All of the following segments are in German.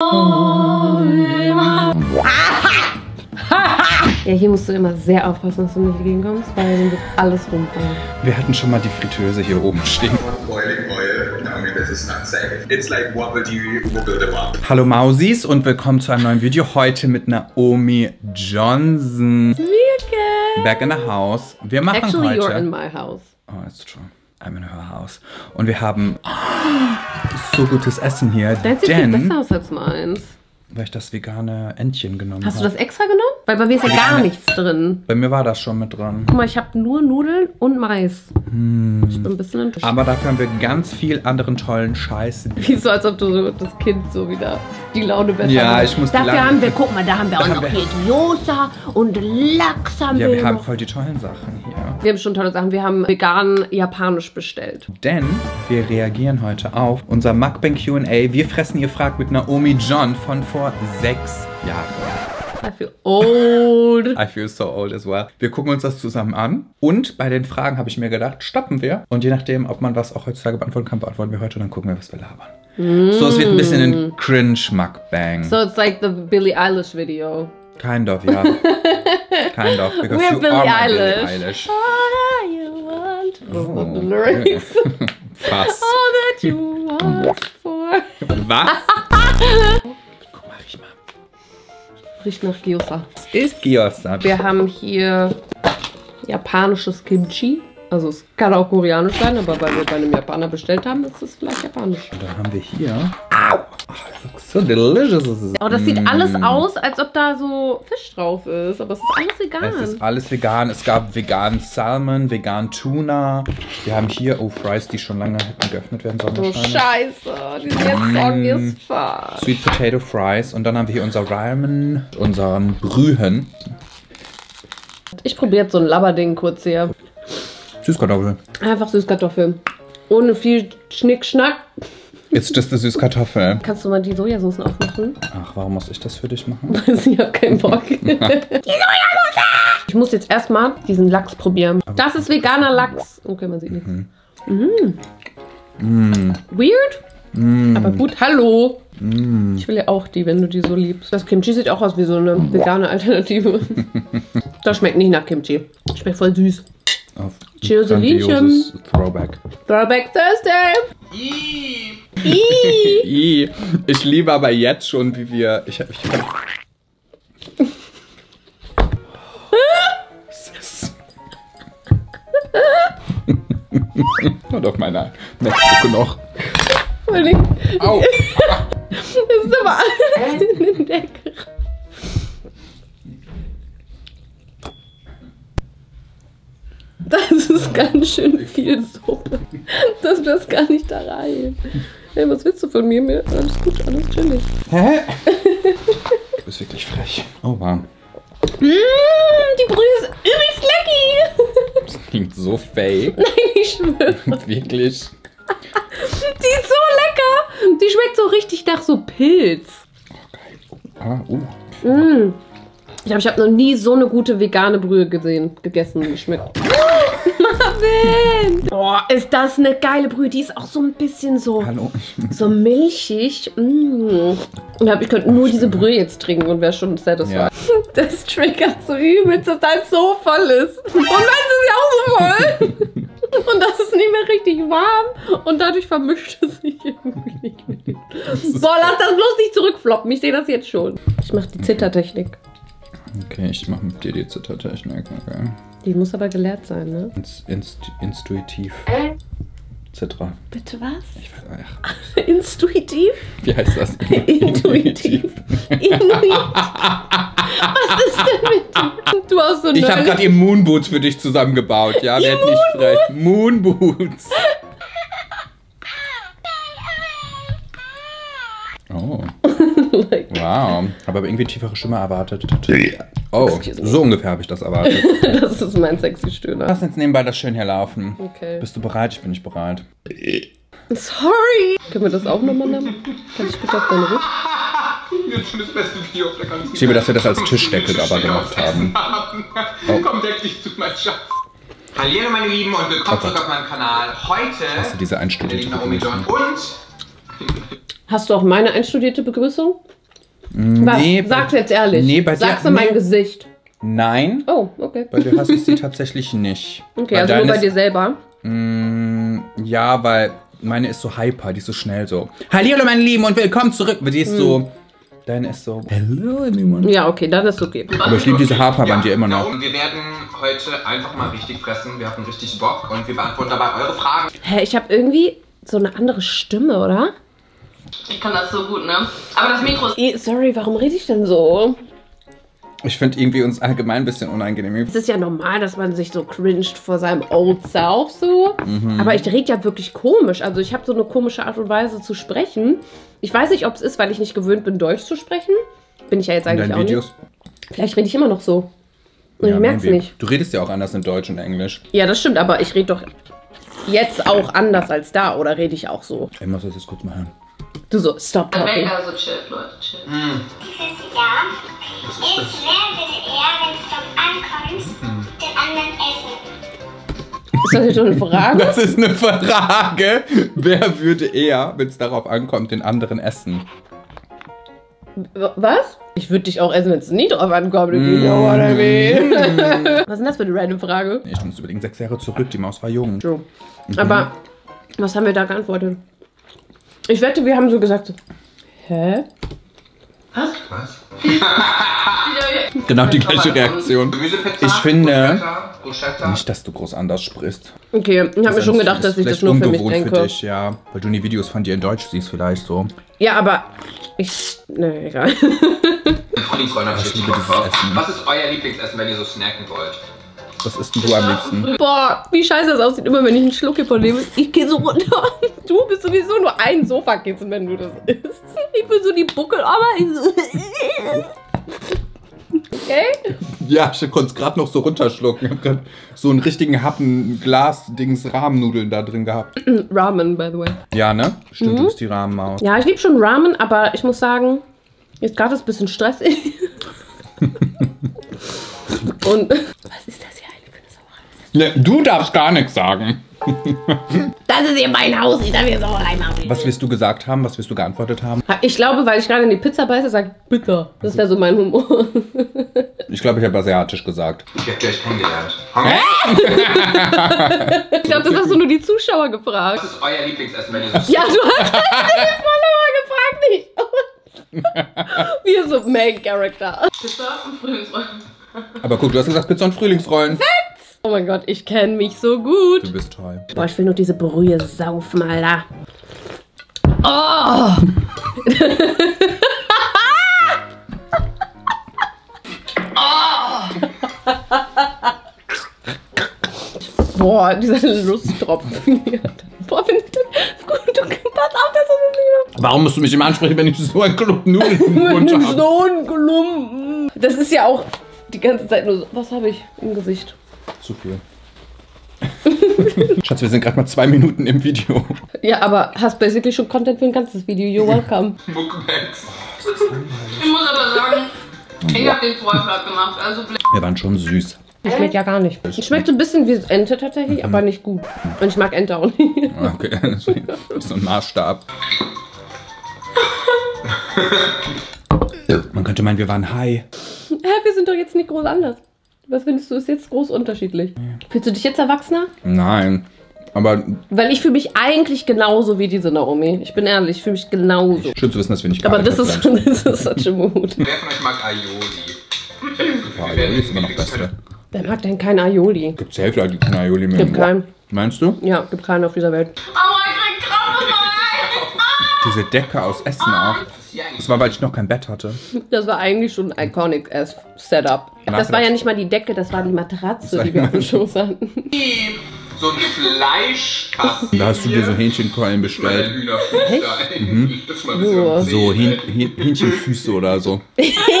Ja, hier musst du immer sehr aufpassen, dass du nicht gegenkommst, weil dann wird alles rumfallen. Wir hatten schon mal die Fritteuse hier oben stehen. Hallo Mausis und willkommen zu einem neuen Video. Heute mit Naomi Jon. Back in the house. Wir machen actually, heute... You're in my house. Oh, that's true. I'm in her house. Und wir haben so gutes Essen hier. Dein sieht viel besser aus als meins. Weil ich das vegane Entchen genommen habe. Hast du das extra genommen? Weil bei mir ist ja gar nichts drin. Bei mir war das schon mit dran. Guck mal, ich habe nur Nudeln und Mais. Mm. Ich bin ein bisschen enttäuscht. Aber dafür haben wir ganz viel anderen tollen Scheiß. Wie so, als ob du so das Kind so wieder die Laune besser Ja, ich muss dafür haben wir, guck mal, da haben wir auch noch Gyoza und Lachs haben wir. Ja, wir haben voll die tollen Sachen hier. Wir haben schon tolle Sachen. Wir haben vegan japanisch bestellt. Denn wir reagieren heute auf unser Mukbang Q&A. Wir fressen ihr fragt mit Naomi Jon von vor 6 Jahren. I feel old. I feel so old as well. Wir gucken uns das zusammen an. Und bei den Fragen habe ich mir gedacht, stoppen wir. Und je nachdem, ob man was auch heutzutage beantworten kann, beantworten wir heute und dann gucken wir, was wir labern. Mm. So, es wird ein bisschen ein Cringe-Mukbang. So, it's like the Billie Eilish video. Kind of, ja. Kind of, because We're you Billie are my Eilish. Billie Eilish. All that you want for the lyrics. Was? All that you want for... Was? Riecht nach Gyoza. Es ist Gyoza. Wir haben hier japanisches Kimchi. Also es kann auch koreanisch sein, aber weil wir bei einem Japaner bestellt haben, ist es vielleicht japanisch. Und dann haben wir hier... Au! Oh, das looks so delicious. Oh, das sieht alles aus, als ob da so Fisch drauf ist. Aber es ist alles vegan. Es ist alles vegan. Es gab veganen Salmon, veganen Tuna. Wir haben hier... Oh, Fries, die schon lange hätten geöffnet werden sollen. Oh, scheiße. Die sind jetzt soggy as fuck. Sweet Potato Fries. Und dann haben wir hier unser Ramen, unseren Brühen. Ich probiere jetzt so ein Labberding kurz hier. Süßkartoffeln. Einfach Süßkartoffeln. Ohne viel Schnickschnack. Jetzt ist das Süßkartoffel. Kannst du mal die Sojasauce aufmachen? Ach, warum muss ich das für dich machen? Ich habe keinen Bock. Die Sojasauce! Ich muss jetzt erstmal diesen Lachs probieren. Aber das ist veganer Lachs. Okay, man sieht nichts. Weird? Aber gut, hallo. Ich will ja auch die, wenn du die so liebst. Das Kimchi sieht auch aus wie so eine vegane Alternative. Das schmeckt nicht nach Kimchi. Das schmeckt voll süß. Cheers, Throwback. Throwback Thursday. Ich liebe aber jetzt schon, wie wir... Nur doch meine Netzstücke noch. Au. Das ist aber alles in den Deckel. Das ist ganz schön viel Suppe, dass das gar nicht da rein. Hey, was willst du von mir? Alles gut, alles chillig. Hä? Du bist wirklich frech. Oh, wow. Die Brühe ist übelst lecky. Das klingt so fake. Nein, ich schwöre. Wirklich? Die ist so lecker. Die schmeckt so richtig nach so Pilz. Oh, geil. Ich habe noch nie so eine gute vegane Brühe gegessen und geschmeckt. Marvin! Oh, ist das eine geile Brühe. Die ist auch so ein bisschen so, so milchig. Ich könnte nur diese Brühe jetzt trinken und wäre schon satisfied. Ja. Das triggert so übel, dass das so voll ist. Und meins ist ja auch so voll. Und das ist nicht mehr richtig warm und dadurch vermischt es sich irgendwie. Boah, lass das bloß nicht zurückfloppen. Ich sehe das jetzt schon. Ich mache die Zittertechnik. Okay, ich mache mit dir die Zittertechnik. Okay. Die muss aber gelehrt sein, ne? Intuitiv. Zittra. Bitte was? Ich weiß nicht. Intuitiv? Wie heißt das? Intuitiv. Was ist denn mit dir? Du hast so Ich habe gerade eben Moonboots für dich zusammengebaut, ja? Werd nicht frech. Moonboots. Oh. Wow. Habe aber irgendwie tiefere Stimme erwartet. Oh, so ungefähr habe ich das erwartet. Das ist mein sexy Stöhner. Lass jetzt nebenbei das schön hier laufen. Okay. Bist du bereit? Ich bin nicht bereit. Sorry. Können wir das auch nochmal nehmen? Kann ich bitte auf deine Rücken? Ich liebe, dass wir das als Tischdeckel aber gemacht haben. Oh. Komm, deck dich zu, mein Schatz. Hallo meine Lieben und willkommen zurück auf meinem Kanal. Heute... Hast du diese einstudierte Begrüßung? Hast du auch meine einstudierte Begrüßung? Nee, sag's jetzt ehrlich. Nee, bei sag's dir, in mein Gesicht. Nein. Oh, okay. Bei dir hast du sie tatsächlich nicht. Okay, weil also nur bei dir selber. Ja, weil meine ist so hyper, die ist so schnell so. Hallihallo, meine Lieben, und willkommen zurück. Weil die ist so. Deine ist so. Hello, everyone. Ja, okay, dann ist okay. Aber ich liebe diese Haarfarbe an dir immer noch. Darum, wir werden heute einfach mal richtig fressen. Wir hatten richtig Bock und wir beantworten dabei eure Fragen. Hä, ich habe irgendwie so eine andere Stimme, oder? Ich kann das so gut, ne? Aber das Mikro ist... Sorry, warum rede ich denn so? Ich finde irgendwie uns allgemein ein bisschen unangenehm. Es ist ja normal, dass man sich so cringed vor seinem Old Self so. Mhm. Aber ich rede ja wirklich komisch. Also ich habe so eine komische Art und Weise zu sprechen. Ich weiß nicht, ob es ist, weil ich nicht gewöhnt bin, Deutsch zu sprechen. Bin ich ja jetzt eigentlich auch nicht. Vielleicht rede ich immer noch so. Und ja, ich merke es nicht. Du redest ja auch anders in Deutsch und Englisch. Ja, das stimmt, aber ich rede doch jetzt auch anders als da. Oder rede ich auch so? Ich muss das jetzt kurz mal hören. Du so, stop talking. Also chillt, Leute, chillt. Mm. Ist es das? Ich werde eher, wenn es drauf ankommt, den anderen essen. Ist das jetzt schon eine Frage? Das ist eine Frage. Wer würde eher, wenn es darauf ankommt, den anderen essen? Was? Ich würde dich auch essen, wenn es nie drauf ankommt. You know what I mean? Was ist denn das für eine random Frage? Ich muss überlegen, 6 Jahre zurück, die Maus war jung. True. Mhm. Aber was haben wir da geantwortet? Ich wette, wir haben so gesagt, so, hä? Was? Was? Genau die gleiche Reaktion. Ich finde nicht, dass du groß anders sprichst. Okay, ich habe mir schon gedacht, dass ich das nur für mich denke. Für dich, ja, weil du nie Videos von dir in Deutsch siehst vielleicht so. Ja, aber ich... Ne, egal. Was ist euer Lieblingsessen, wenn ihr so snacken wollt? Was isst denn du am liebsten? Boah, wie scheiße das aussieht, immer wenn ich einen Schluck hier von nehme. Ich gehe so runter. Du bist sowieso nur ein Sofakissen, wenn du das isst. Ich bin so die Buckel, aber ich so. Okay? Ja, ich konnte es gerade noch so runterschlucken. Ich habe gerade so einen richtigen Happen Glas-Dings Rahmennudeln da drin gehabt. Ramen, by the way. Ja, ne? Stimmt, du bist die Rahmenmaus. Ja, ich liebe schon Ramen, aber ich muss sagen, jetzt gerade ist ein bisschen stressig. Und was ist das hier? Ja, du darfst gar nichts sagen. Das ist hier mein Haus, ich darf hier Sauerei machen. Was wirst du gesagt haben? Was wirst du geantwortet haben? Ich glaube, weil ich gerade in die Pizza beiße, sage ich Pizza. Das wäre so mein Humor. Ich glaube, ich habe asiatisch gesagt. Ich habe euch kennengelernt. Ich glaube, das hast du nur die Zuschauer gefragt. Was ist euer Lieblingsessen, wenn ihr so... Ja, du hast die Follower gefragt, nicht. Wir so Main Character. Pizza und Frühlingsrollen. Aber guck, du hast gesagt Pizza und Frühlingsrollen. Oh mein Gott, ich kenne mich so gut. Du bist toll. Boah, ich will nur diese Brühe saufen, Alter. Oh! Oh! Boah, dieser Lusttropfen hier. Boah, bin ich das gut. Du kannst auf, dass du das... Warum musst du mich immer ansprechen, wenn ich so einen Klumpen Nudeln im Mund habe? So einen Klumpen. Das ist ja auch die ganze Zeit nur so. Was habe ich im Gesicht? Zu viel. Schatz, wir sind gerade mal 2 Minuten im Video. Ja, aber hast basically schon Content für ein ganzes Video. You're welcome. Mukbangs. Ich muss aber sagen, ich habe den Vorschlag gemacht. Also wir waren schon süß. Das schmeckt ja gar nicht. Das schmeckt so ein bisschen wie Ente tatsächlich, aber nicht gut. Und ich mag Ente auch nicht. Okay, das ist so ein Maßstab. Man könnte meinen, wir waren high. Wir sind doch jetzt nicht groß anders. Was findest du, ist jetzt groß unterschiedlich? Fühlst du dich jetzt erwachsener? Nein, aber... Weil ich fühle mich eigentlich genauso wie diese Naomi. Ich bin ehrlich, ich fühle mich genauso. Schön zu wissen, dass wir nicht... Aber das ist such a mood. Wer von euch mag Aioli? Boah, Aioli ist immer noch besser. Wer mag denn kein Aioli? Gibt's ja Hälfte, die kein Aioli mehr. Gibt keinen. Meinst du? Ja, gibt keinen auf dieser Welt. Diese Decke aus Essen auch. Das war, weil ich noch kein Bett hatte. Das war eigentlich schon ein Iconic-Ass-Setup. Das war ja nicht mal die Decke, das war die Matratze, die wir auf dem Schoß hatten. So ein Fleischkasten. Da hast du dir so Hähnchenkeulen bestellt. Echt? Mhm. So Hähnchenfüße oder so. Hähnchenfüße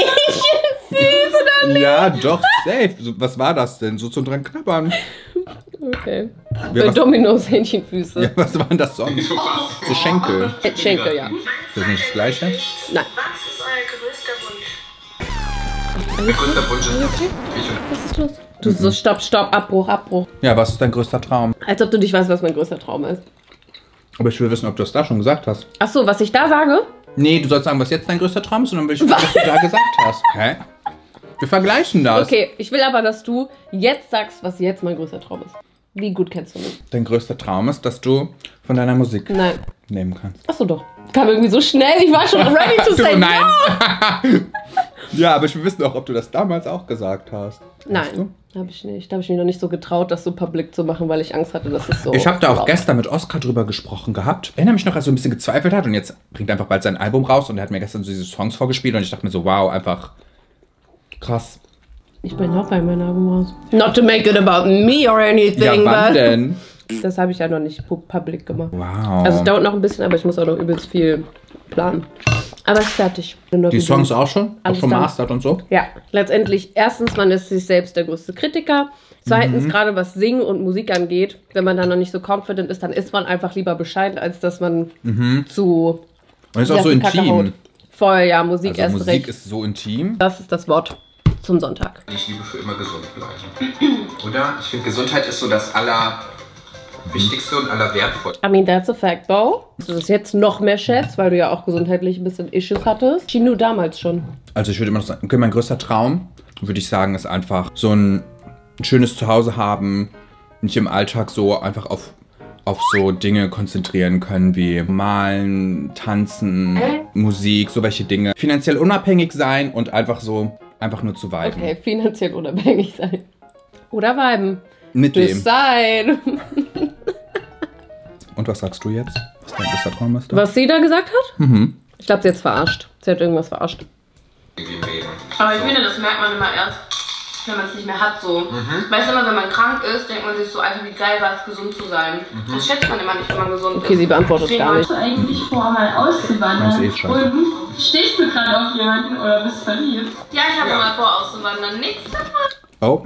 oder nicht? Ja, doch, safe. Was war das denn? So zum dran knabbern. Okay. Ja, bei Dominos Hähnchenfüße. Ja, was waren das sonst? Oh. So Schenkel. Schenkel, ja. Ist das nicht das Gleiche? Nein. Was ist euer größter Wunsch? Mein größter Wunsch ist... Was ist los? Du so, stopp, stopp, Abbruch, Abbruch. Ja, was ist dein größter Traum? Als ob du nicht weißt, was mein größter Traum ist. Aber ich will wissen, ob du es da schon gesagt hast. Ach so, was ich da sage? Nee, du sollst sagen, was jetzt dein größter Traum ist, und dann will ich wissen, was du da gesagt hast. Hä? Wir vergleichen das. Okay, ich will aber, dass du jetzt sagst, was jetzt mein größter Traum ist. Wie gut kennst du mich? Dein größter Traum ist, dass du von deiner Musik nehmen kannst. Achso, doch. Kam irgendwie so schnell, ich war schon ready to say no. Nein. Ja, aber wir wissen auch, ob du das damals auch gesagt hast. Nein, habe ich nicht. Da habe ich mich noch nicht so getraut, das so publik zu machen, weil ich Angst hatte, dass es so... Ich habe da auch gestern mit Oskar drüber gesprochen gehabt. Erinnere mich noch, als er so ein bisschen gezweifelt hat und jetzt bringt er einfach bald sein Album raus und er hat mir gestern so diese Songs vorgespielt und ich dachte mir so, wow, einfach krass. Ich bin auch bei meinem Album raus. Not to make it about me or anything, ja, wann denn? Das habe ich ja noch nicht public gemacht. Wow. Also es dauert noch ein bisschen, aber ich muss auch noch übelst viel planen. Aber es ist fertig. Die Songs auch schon? Auch schon mastert und so? Ja. Letztendlich, erstens, man ist sich selbst der größte Kritiker. Zweitens, gerade was Singen und Musik angeht, wenn man dann noch nicht so confident ist, dann ist man einfach lieber bescheiden, als dass man zu... Und ist auch so intim. Voll, ja, Musik also erst Musik recht. Musik ist so intim. Das ist das Wort zum Sonntag. Ich liebe für immer gesund bleiben. Oder? Ich finde, Gesundheit ist so das Wichtigste und allerwertvoll. I mean, that's a fact, though. Dass du das jetzt noch mehr schätzt, weil du ja auch gesundheitlich ein bisschen Issues hattest. Chino damals schon. Also ich würde immer noch sagen, okay, mein größter Traum, würde ich sagen, ist einfach so ein schönes Zuhause haben, nicht im Alltag so einfach auf so Dinge konzentrieren können wie Malen, Tanzen, Musik, so welche Dinge. Finanziell unabhängig sein und einfach so, einfach nur zu viben. Okay, finanziell unabhängig sein. Oder viben. Mit dem. Sein. Und was sagst du jetzt? Was dein größter Traum ist? Was sie da gesagt hat? Ich glaube, sie hat es verarscht. Sie hat irgendwas verarscht. Aber ich finde, das merkt man immer erst, wenn man es nicht mehr hat. So. Weißt du, immer wenn man krank ist, denkt man sich so einfach, wie geil war es, gesund zu sein. Das schätzt man immer nicht, wenn man gesund ist. Okay, sie beantwortet gar nicht. Hast du eigentlich vor, mal auszuwandern? Ulben, stehst du gerade auf jemanden oder bist verliebt? Ja, ich habe mal vor, auszuwandern. Nichts davon. Oh.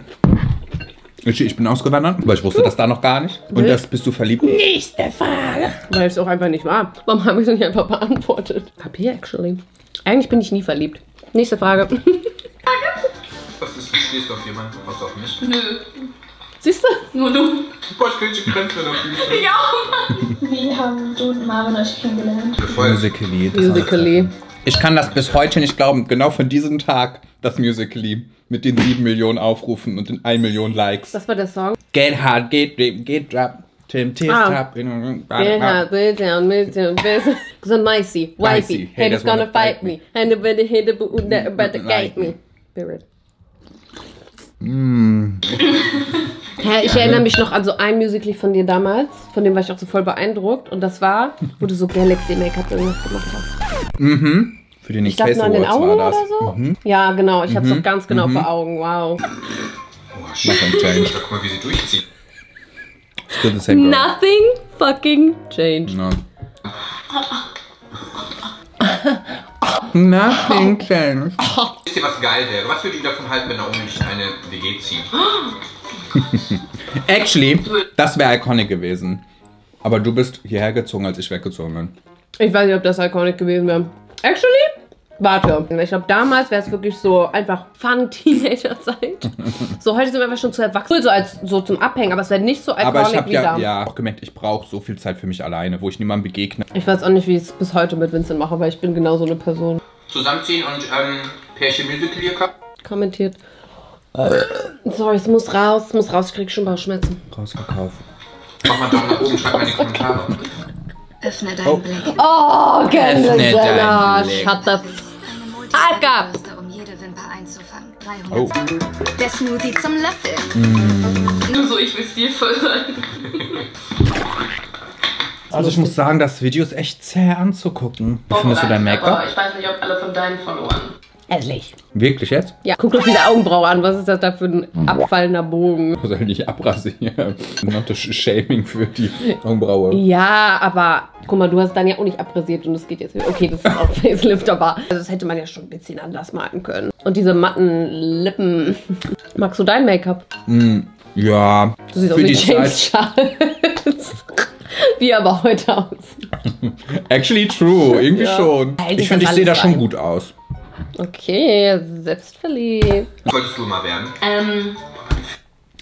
Ich bin ausgewandert, weil ich wusste das da noch gar nicht. Und das bist du verliebt? Nächste Frage. Weil es auch einfach nicht war. Warum habe ich es nicht einfach beantwortet? Papier, actually. Eigentlich bin ich nie verliebt. Nächste Frage. Was ist, stehst du auf jemanden? Was auf mich? Nö. Siehst du? Nur du. Boah, ich kriege die Grenze auf mich. Ja, Mann. Wie haben du und Marvin euch kennengelernt? Musical.ly. Ich kann das bis heute nicht glauben, genau von diesem Tag, das Musical.ly mit den 7 Millionen Aufrufen und den 1 Million Likes. Das war der Song? Get hard, get up, Tim, Tim, tap, get hard, get down, get down, so nicey, wifey, haters gonna fight me, and the better hit the boot, never better gate me. Spirit. Ich erinnere mich noch an so ein Musical.ly von dir damals, von dem war ich auch so voll beeindruckt und das war, wo du so Galaxy-Make-up irgendwas gemacht hast. Für den Face Awards den Augen war das. Oder so? Ja, genau, ich hab's doch ganz genau vor Augen, wow. Oh, shit. Guck mal, wie sie durchzieht. Still the same girl. Nothing fucking changed. No. Nothing changed. Wisst ihr, was geil wäre? Was würdet ihr davon halten, wenn Naomi nicht eine WG zieht? Actually, das wäre iconic gewesen. Aber du bist hierher gezogen, als ich weggezogen bin. Ich weiß nicht, ob das iconic gewesen wäre. Actually, warte. Ich glaube, damals wäre es wirklich so einfach Fun-Teenager-Zeit. So, heute sind wir einfach schon zu erwachsen. So, so zum Abhängen, aber es wäre nicht so iconic wie damals. Aber ich habe ja auch gemerkt, ich brauche so viel Zeit für mich alleine, wo ich niemandem begegne. Ich weiß auch nicht, wie ich es bis heute mit Vincent mache, weil ich bin genau so eine Person. Zusammenziehen und Pärchen Musical.ly kommentiert. Sorry, es muss raus, ich krieg schon Bauchschmerzen. Rausverkauf. Mach mal Daumen nach oben, schreib mal in die Kommentare. Öffne deinen Blick. Oh, Gänsesalat. Shut the fuck up. Um jede Wimper einzufangen. 300. Der Smoothie zum Löffel. Nur so, ich will stilvoll sein. Also ich muss sagen, das Video ist echt zäh anzugucken. Wie findest du dein Make-up? Ich weiß nicht, ob alle von deinen Followern. Ehrlich. Wirklich jetzt? Ja. Guck doch diese Augenbraue an. Was ist das da für ein abfallender Bogen? Du sollst nicht abrasieren. Not a shaming für die Augenbraue. Ja, aber guck mal, du hast dann ja auch nicht abrasiert und es geht jetzt. Okay, das ist auch Facelift, aber also das hätte man ja schon ein bisschen anders malen können. Und diese matten Lippen. Magst du dein Make-up? Ja. Du siehst auch wie James Charles. Wie aber heute aus. Actually true, irgendwie schon. Ich finde, ich sehe da schon gut aus. Okay, selbstverliebt. Was wolltest du mal werden?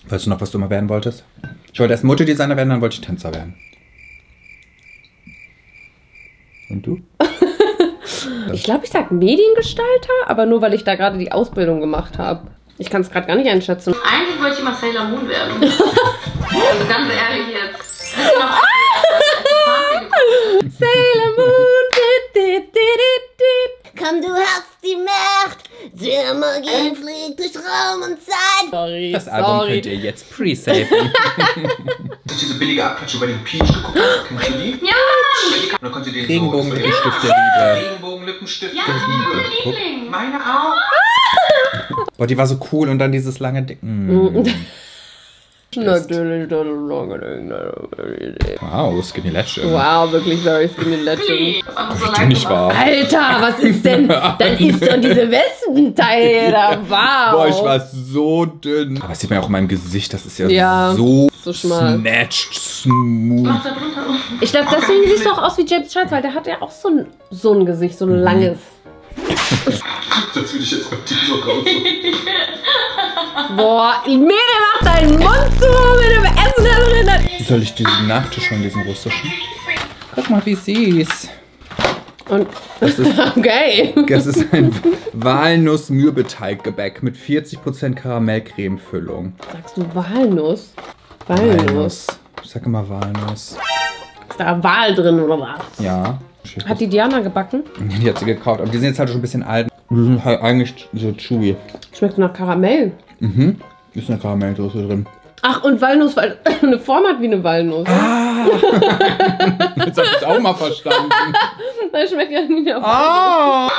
Weißt du noch, was du mal werden wolltest? Ich wollte erst Modedesigner werden, dann wollte ich Tänzer werden. Und du? Sache. Ich glaube, ich sage Mediengestalter, aber nur, weil ich da gerade die Ausbildung gemacht habe. Ich kann es gerade gar nicht einschätzen. Eigentlich wollte ich immer Sailor Moon werden. Also ganz ehrlich jetzt. Sailor Moon. Komm, du hast die Macht. Der Magie fliegt durch Raum und Zeit. Sorry, das Album könnt ihr jetzt pre-saven. Dass diese billige Abklatsche bei dem Peach geguckt hat. Kennst du die? Ja! Und dann konnte ihr den Regenbogenlippenstift der Liebe. Regenbogenlippenstift der Liebe. Meine auch. Boah, die war so cool und dann dieses lange Dicken. Natürlich, das ist lange. Wow, Skinny Legend. Wow, wirklich very Skinny Legend. So nicht wahr. Alter, was ist denn? Dann ist doch diese Wespenteil da. Wow. Boah, ich war so dünn. Aber das sieht man ja auch in meinem Gesicht, das ist ja, so schmal. Snatched, smooth. Ich glaube, deswegen siehst du auch aus wie James Charles, weil der hat ja auch so ein Gesicht, so ein langes. Das will ich jetzt mit dir so raus. Boah, Mädel, mach deinen Mund zu mit dem Essen da drin. Soll ich diesen Nachtisch von diesem russischen? Guck mal, wie süß. Und das ist okay. Das ist ein Walnuss-Mürbeteig-Gebäck mit 40% Karamellcreme-Füllung. Sagst du Walnuss? Walnuss. Ich sag immer Walnuss. Ist da Wal drin oder was? Ja. Hat die Diana gebacken? Die hat sie gekauft, aber die sind jetzt halt schon ein bisschen alt. Die sind halt eigentlich so chewy. Schmeckt nach Karamell. Mhm, ist eine Karamellsoße drin. Ach, und Walnuss, weil eine Form hat wie eine Walnuss. Ah! Jetzt hab ich's auch mal verstanden. Das schmeckt ja nie nach Walnuss.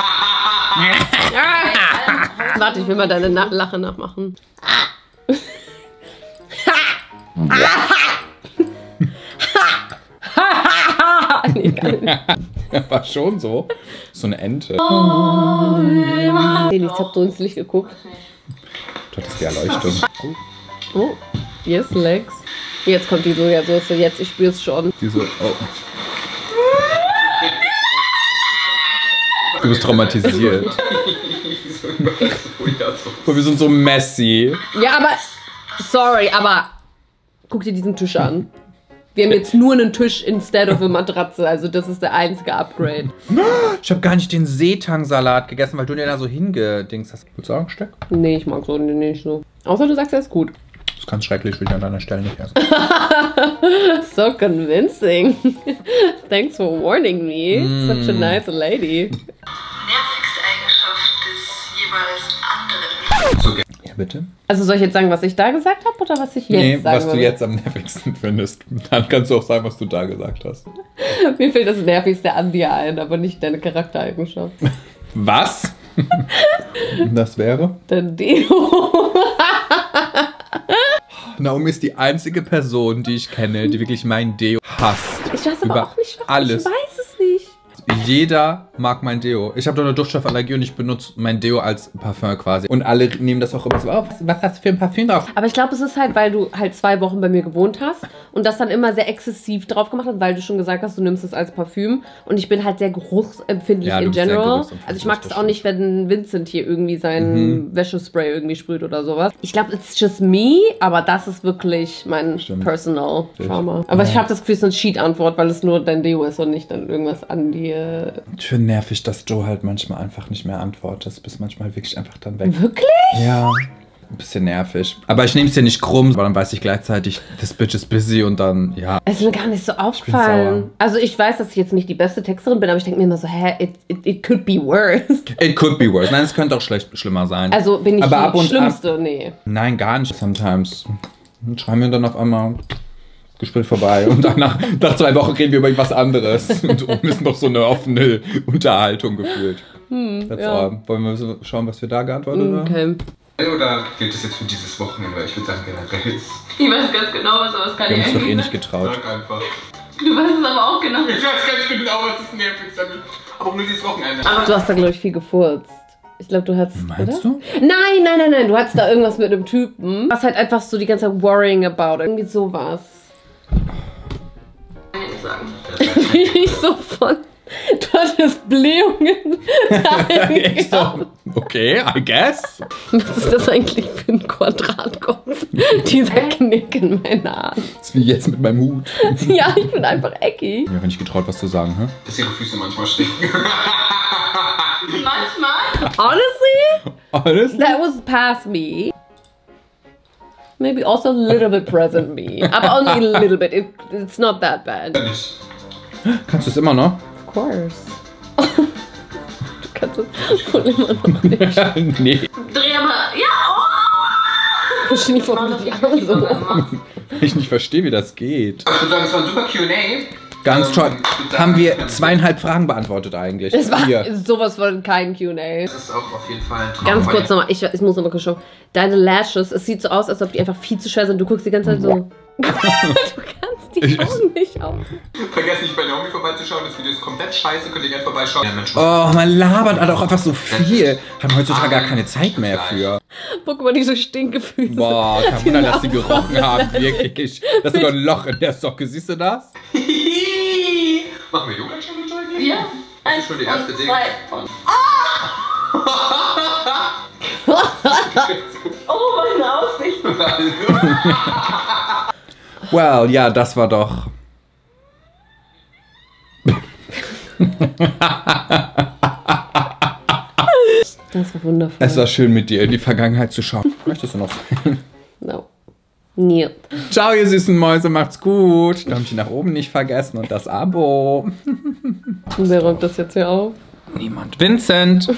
Oh. Warte, ich will mal deine Lache nachmachen. Nee, gar nicht. War schon so. So eine Ente. Ich hab so ins Licht geguckt. Das ist die Erleuchtung. Oh, yes, Lex. Jetzt kommt die Sojasauce. Jetzt, ich spür's schon. Diese, oh. Du bist traumatisiert. Wir sind so messy. Ja, aber, sorry, aber guck dir diesen Tisch an. Wir haben jetzt nur einen Tisch instead of eine Matratze, also das ist der einzige Upgrade. Ich habe gar nicht den Seetang-Salat gegessen, weil du den da so hingedingst hast. Willst du auch ein Stück? Nee, ich mag so den nicht so. Außer du sagst, er ist gut. Das ist ganz schrecklich, will ich an deiner Stelle nicht essen. So convincing. Thanks for warning me. Such a nice lady. Nervigste Eigenschaft des jeweils anderen. Okay. Bitte? Also soll ich jetzt sagen, was ich da gesagt habe oder was ich jetzt sagen was würde? Du jetzt am nervigsten findest. Dann kannst du auch sagen, was du da gesagt hast. Mir fällt das Nervigste an dir ein, aber nicht deine Charaktereigenschaft. Was? Das wäre? Dein Deo. Naomi ist die einzige Person, die ich kenne, die wirklich mein Deo hasst. Ich weiß aber auch nicht, warum. Ich weiß es nicht. Jeder mag mein Deo. Ich habe doch eine Duftstoffallergie und ich benutze mein Deo als Parfüm quasi. Und alle nehmen das auch immer so auf. Was hast du für ein Parfüm drauf? Aber ich glaube, es ist halt, weil du halt 2 Wochen bei mir gewohnt hast und das dann immer sehr exzessiv drauf gemacht hast, weil du schon gesagt hast, du nimmst es als Parfüm. Und ich bin halt sehr geruchsempfindlich in general. Also ich mag es auch nicht, wenn Vincent hier irgendwie sein Wäschespray irgendwie sprüht oder sowas. Ich glaube, it's just me, aber das ist wirklich mein personal Trauma. Aber ich habe das Gefühl, es ist eine Cheat-Antwort, weil es nur dein Deo ist und nicht dann irgendwas an dir. Schön nervig, dass du halt manchmal einfach nicht mehr antwortest. Bist manchmal wirklich einfach dann weg. Wirklich? Ja. Ein bisschen nervig. Aber ich nehme es dir nicht krumm, weil dann weiß ich gleichzeitig, this bitch is busy und dann, ja. Es ist mir gar nicht so aufgefallen. Also ich weiß, dass ich jetzt nicht die beste Texterin bin, aber ich denke mir immer so, hä, it could be worse. It could be worse. Nein, es könnte auch schlimmer sein. Also bin ich aber die Schlimmste? Nee. Nein, gar nicht. Sometimes schreiben wir dann auf einmal... Gespräch vorbei und danach, nach 2 Wochen reden wir über irgendwas anderes und müssen noch so eine offene Unterhaltung gefühlt. Wollen wir schauen, was wir da geantwortet haben? Okay. Oder gilt es jetzt für dieses Wochenende? Ich würde sagen, generell. Ich weiß ganz genau, was sowas kann ich eigentlich. Wir haben uns doch eh nicht getraut. Sag einfach. Du weißt es aber auch genau. Ich weiß ganz genau, was ist nervig damit. Aber nur dieses Wochenende. Du hast da, glaube ich, viel gefurzt. Ich glaube, du hattest, meinst du? Nein. Du hattest da irgendwas mit einem Typen. Was halt einfach so die ganze Zeit worrying about. Irgendwie sowas. Bin ich so von... Du hattest Blähungen. Echt so? Okay, I guess. Was ist das eigentlich für ein Quadratkopf? Dieser Knick in meiner Hand. Das ist wie jetzt mit meinem Hut. Ja, ich bin einfach eckig. Ich bin nicht getraut, was zu sagen, hä? Dass ihre Füße manchmal stinken. Much, much. Honestly, that was past me. Maybe also a little bit present me. I'm only a little bit. It's not that bad. Kannst du es immer noch? Of course. Du kannst es wohl immer noch nicht. Nee. Dreh mal. Ja. Oh! Ich verstehe nicht, warum du die Arme so machst. Ich nicht verstehe, wie das geht. Ich würde sagen, es war ein super Q&A. Ganz toll. Haben wir 2,5 Fragen beantwortet eigentlich? Es war sowas von kein Q&A. Das ist auch auf jeden Fall ein Traum. Ganz kurz nochmal, ich muss nochmal kurz schauen. Deine Lashes, es sieht so aus, als ob die einfach viel zu schwer sind. Du guckst die ganze Zeit so... Du kannst die Augen nicht auf. Vergesst nicht bei Naomi vorbeizuschauen, das Video ist komplett scheiße, könnt ihr gerne vorbeischauen. Oh, man labert halt auch einfach so viel. Haben heutzutage gar keine Zeit mehr für. Guck mal, diese Stinkefüße. Boah, kein Wunder, dass sie gerochen haben, wirklich. Das ist sogar ein Loch in der Socke, siehst du das? Machen wir Yoga schon mit euch? Ja. Das ist schon die erste Ding. Ah! Oh, meine Aussicht. Well, ja, das war doch... Das war wundervoll. Es war schön, mit dir in die Vergangenheit zu schauen. Möchtest du noch? No. Nee. Ciao, ihr süßen Mäuse, macht's gut. Däumchen nach oben nicht vergessen und das Abo. Wer räumt das jetzt hier auf? Niemand. Vincent.